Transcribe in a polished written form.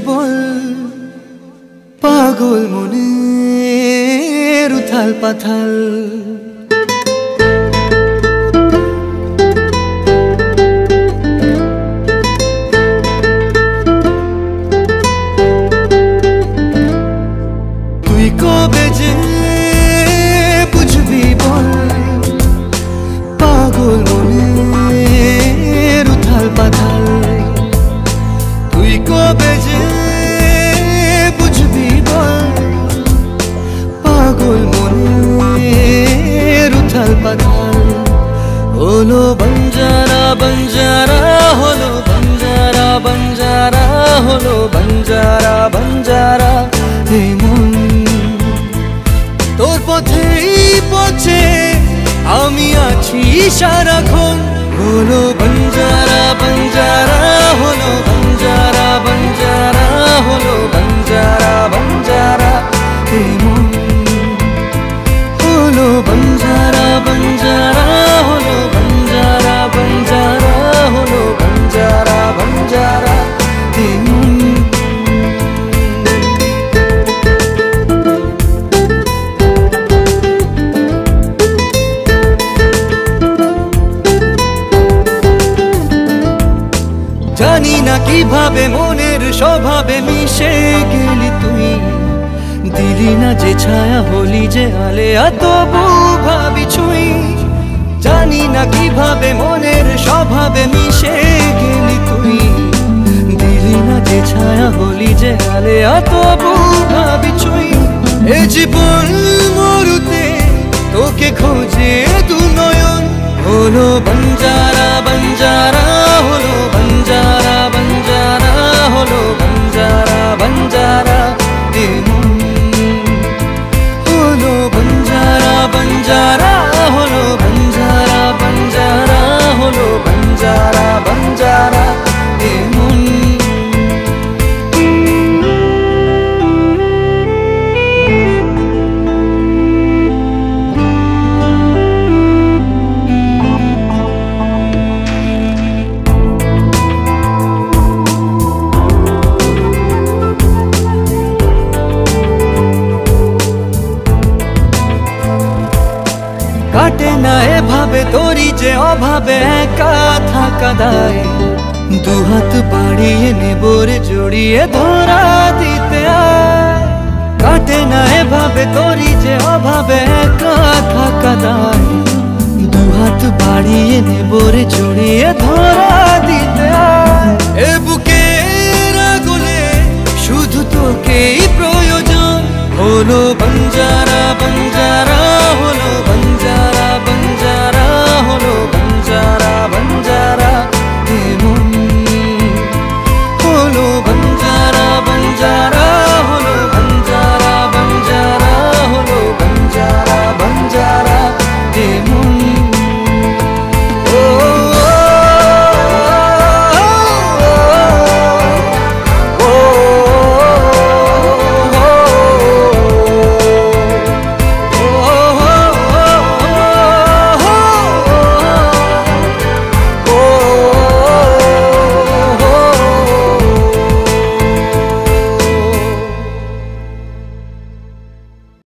জীবন পাগল মনের উথাল পাথাল। তুই কবে যে বুঝবি বল পাগল মনের উথাল পাথাল। তুই কবে যে বুঝবি বল পাগল মনের উথাল পাথাল। হলো বাঞ্জারা বাঞ্জারা হলো বাঞ্জারা বাঞ্জারা হলো বাঞ্জারা বাঞ্জারা। হে মন তোর পথেই পথে আমি আছি সারাক্ষণ। হলো বাঞ্জারা বাঞ্জারা হলো বাঞ্জারা বাঞ্জারা হলো বাঞ্জারা বাঞ্জারা। হে মন হলো বাঞ্জারা বাঞ্জারা হলো বাঞ্জারা বাঞ্জারা হলো বাঞ্জারা বাঞ্জারা। হে মন জানি না কিভাবে মনের স্বভাবে মিশে গেলি তুই। দিলি না যে ছায়া হলি যে আলে তবু ভাবি ছুঁই। জানি না কিভাবে মনের স্বভাবে মিশে গেলি তুই। দিলি না যে ছায়া হলি যে আলে তবু ভাবি ছুঁই। এ জীবন মরুতে তোকে খোঁজে দু নয়ন। হলো বাঞ্জারা বাঞ্জারা হলো বাঞ্জারা বাঞ্জারা হলো বাঞ্জারা বাঞ্জারা। হে মন হলো বাঞ্জারা বাঞ্জারা হলো বাঞ্জারা বাঞ্জারা হলো বাঞ্জারা বাঞ্জারা। হে মন কাটে না এভাবে তোরি যে অভাবে একা থাকা দায়। দু হাত বাড়িয়ে নেবরে জড়িয়ে ধরা দিতে আয়। কাটে না এভাবে তোরি যে অভাবে একা থাকা দায়। দু হাত বাড়িয়ে নেবরে জড়িয়ে ধরা দিতে আয়। এ বুকে রাগুলে শুধু তোকেই প্রয়োজন। হলো বাঞ্জারা বাঞ্জারা